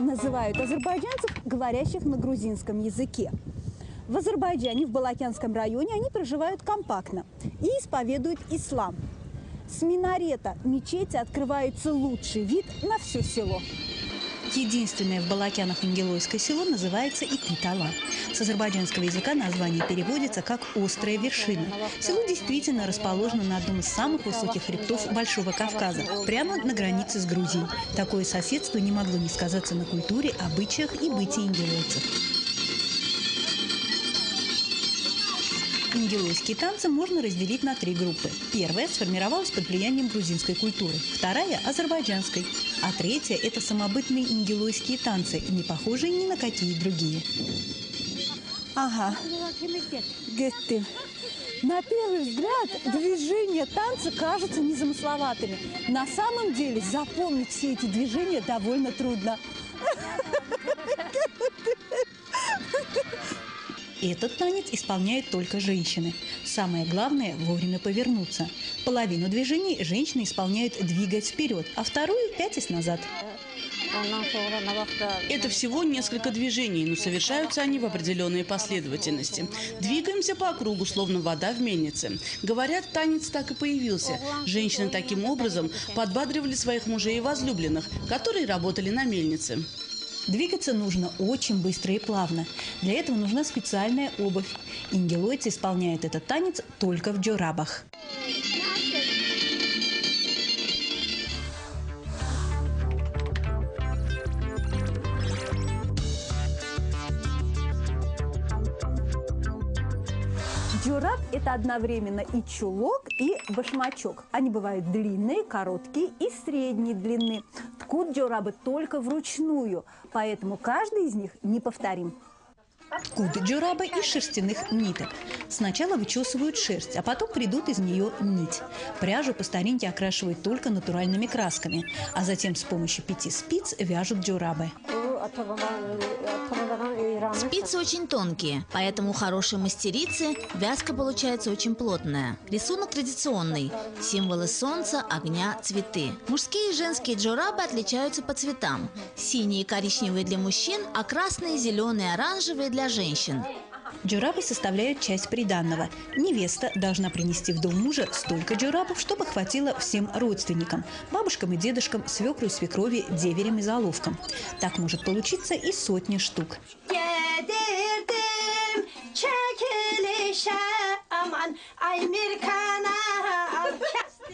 называют азербайджанцев, говорящих на грузинском языке. В Азербайджане, в Балакянском районе, они проживают компактно и исповедуют ислам. С минарета мечети открывается лучший вид на все село. Единственное в Балакянах ингилойское село называется Ипитала. С азербайджанского языка название переводится как «острая вершина». Село действительно расположено на одном из самых высоких хребтов Большого Кавказа, прямо на границе с Грузией. Такое соседство не могло не сказаться на культуре, обычаях и бытии ингилойцев. Ингилойские танцы можно разделить на три группы. Первая сформировалась под влиянием грузинской культуры, вторая – азербайджанской, а третья – это самобытные ингилойские танцы, не похожие ни на какие другие. Ага, на первый взгляд движения танца кажутся незамысловатыми. На самом деле запомнить все эти движения довольно трудно. Этот танец исполняют только женщины. Самое главное – вовремя повернуться. Половину движений женщины исполняют, двигаясь вперед, а вторую – пятясь назад. Это всего несколько движений, но совершаются они в определенной последовательности. Двигаемся по кругу, словно вода в мельнице. Говорят, танец так и появился. Женщины таким образом подбадривали своих мужей и возлюбленных, которые работали на мельнице. Двигаться нужно очень быстро и плавно. Для этого нужна специальная обувь. Ингилойцы исполняют этот танец только в джорабах. Джораб – это одновременно и чулок, и башмачок. Они бывают длинные, короткие и средней длины. Ткут джорабы только вручную, поэтому каждый из них неповторим. Ткут джорабы из шерстяных ниток. Сначала вычесывают шерсть, а потом придут из нее нить. Пряжу по старинке окрашивают только натуральными красками, а затем с помощью 5 спиц вяжут джорабы. Спицы очень тонкие, поэтому у хорошей мастерицы вязка получается очень плотная. Рисунок традиционный. Символы солнца, огня, цветы. Мужские и женские джорабы отличаются по цветам. Синие и коричневые для мужчин, а красные, зеленые, оранжевые для женщин. Джорабы составляют часть приданного. Невеста должна принести в дом мужа столько джорабов, чтобы хватило всем родственникам – бабушкам и дедушкам, свекру и свекрови, деверям и заловкам. Так может получиться и 100 штук.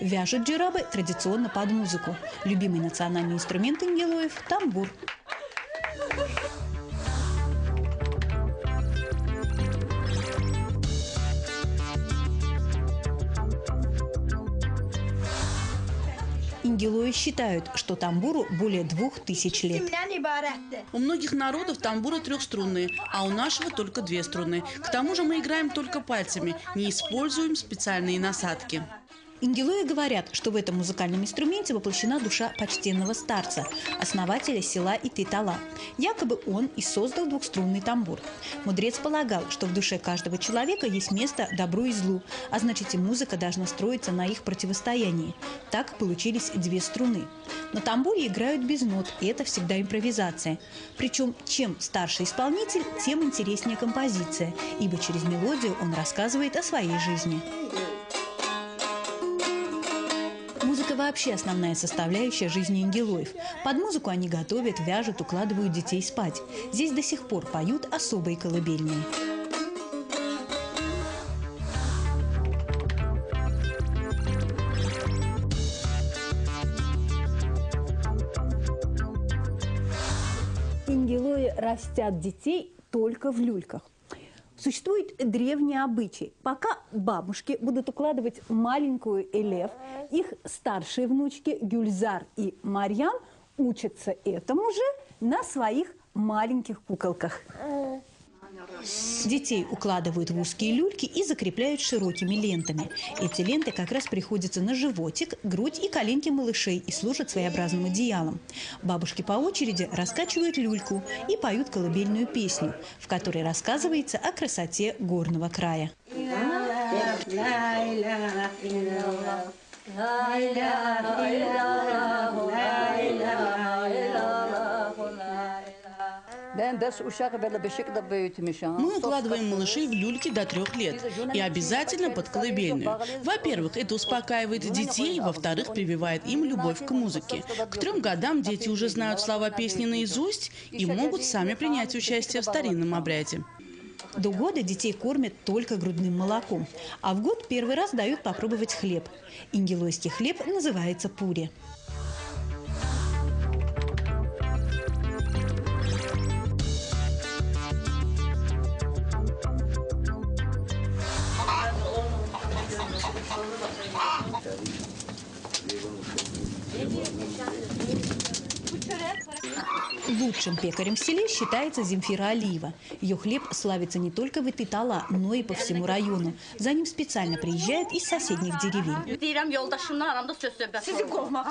Вяжут джорабы традиционно под музыку. Любимый национальный инструмент ингилоев – тамбур. Ингилои считают, что тамбуру более 2000 лет. У многих народов тамбуры трехструнные, а у нашего только 2 струны. К тому же мы играем только пальцами, не используем специальные насадки. Ингилои говорят, что в этом музыкальном инструменте воплощена душа почтенного старца, основателя села Ипитала. Якобы он и создал 2-струнный тамбур. Мудрец полагал, что в душе каждого человека есть место добру и злу, а значит и музыка должна строиться на их противостоянии. Так получились 2 струны. На тамбуре играют без нот, и это всегда импровизация. Причем, чем старше исполнитель, тем интереснее композиция, ибо через мелодию он рассказывает о своей жизни. Музыка вообще основная составляющая жизни ингилоев. Под музыку они готовят, вяжут, укладывают детей спать. Здесь до сих пор поют особые колыбельные. Ингилои растят детей только в люльках. Существует древний обычай. Пока бабушки будут укладывать маленькую Элев, их старшие внучки Гюльзар и Мариан учатся этому же на своих маленьких куколках. Детей укладывают в узкие люльки и закрепляют широкими лентами. Эти ленты как раз приходятся на животик, грудь и коленки малышей и служат своеобразным одеялом. Бабушки по очереди раскачивают люльку и поют колыбельную песню, в которой рассказывается о красоте горного края. Мы укладываем малышей в люльки до 3 лет и обязательно под колыбельную. Во-первых, это успокаивает детей, во-вторых, прививает им любовь к музыке. К 3 годам дети уже знают слова песни наизусть и могут сами принять участие в старинном обряде. До года детей кормят только грудным молоком, а в год первый раз дают попробовать хлеб. Ингилойский хлеб называется пури. Лучшим пекарем в селе считается Земфира Алиева. Ее хлеб славится не только в Ипитала, но и по всему району. За ним специально приезжают из соседних деревень.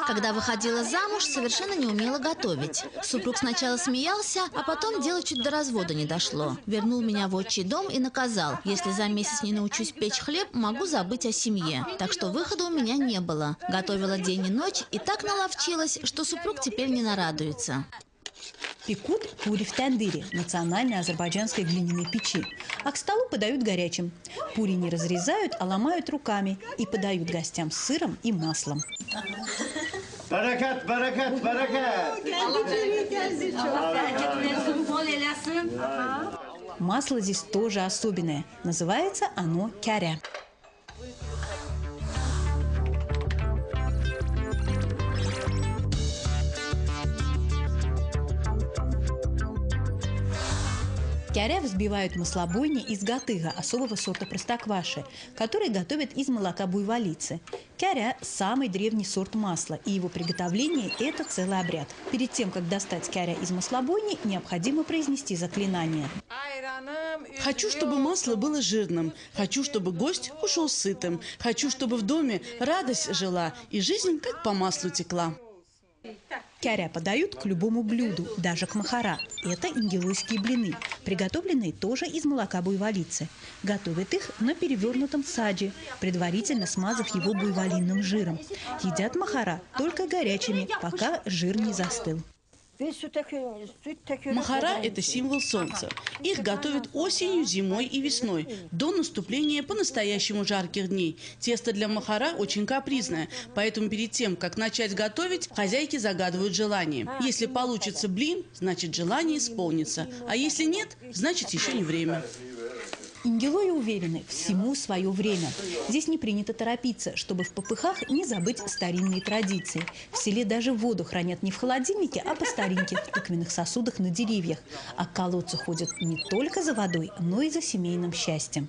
Когда выходила замуж, совершенно не умела готовить. Супруг сначала смеялся, а потом дело чуть до развода не дошло. Вернул меня в отчий дом и наказал: если за месяц не научусь печь хлеб, могу забыть о семье. Так что выхода у меня не было. Готовила день и ночь и так наловчилась, что супруг теперь не нарадуется. Пекут пури в тандыре, национальной азербайджанской глиняной печи. А к столу подают горячим. Пури не разрезают, а ломают руками и подают гостям с сыром и маслом. Баракат, баракат, баракат! Масло здесь тоже особенное. Называется оно кяря. Кяря взбивают в маслобойне из гатыга, особого сорта простокваши, который готовят из молока буйволицы. Кяря – самый древний сорт масла, и его приготовление – это целый обряд. Перед тем, как достать кяря из маслобойни, необходимо произнести заклинание. Хочу, чтобы масло было жирным. Хочу, чтобы гость ушел сытым. Хочу, чтобы в доме радость жила и жизнь как по маслу текла. Кяря подают к любому блюду, даже к махара. Это ингилойские блины, приготовленные тоже из молока буйволицы. Готовят их на перевернутом саджи, предварительно смазав его буйволинным жиром. Едят махара только горячими, пока жир не застыл. Махара – это символ солнца. Их готовят осенью, зимой и весной, до наступления по-настоящему жарких дней. Тесто для махара очень капризное, поэтому перед тем, как начать готовить, хозяйки загадывают желание. Если получится блин, значит желание исполнится, а если нет, значит еще не время. Ингилои уверены, всему свое время. Здесь не принято торопиться, чтобы в попыхах не забыть старинные традиции. В селе даже воду хранят не в холодильнике, а по старинке, в тыквенных сосудах на деревьях. А к колодцу ходят не только за водой, но и за семейным счастьем.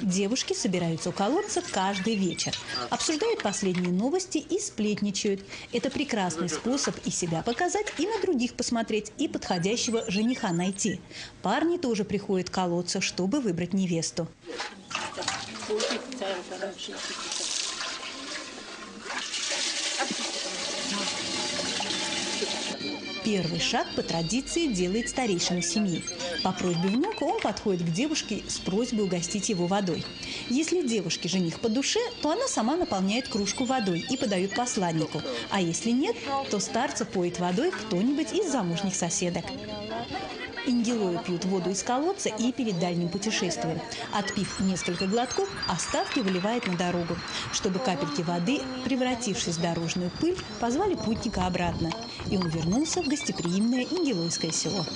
Девушки собираются у колодца каждый вечер, обсуждают последние новости и сплетничают. Это прекрасный способ и себя показать, и на других посмотреть, и подходящего жениха найти. Парни тоже приходят к колодцу, чтобы выбрать невесту. Первый шаг по традиции делает старейшина семьи. По просьбе внука он подходит к девушке с просьбой угостить его водой. Если девушке жених по душе, то она сама наполняет кружку водой и подает посланнику. А если нет, то старца поет водой кто-нибудь из замужних соседок. Ингилои пьют воду из колодца и перед дальним путешествием. Отпив несколько глотков, остатки выливает на дорогу, чтобы капельки воды, превратившись в дорожную пыль, позвали путника обратно. И он вернулся в гостеприимное ингилойское село.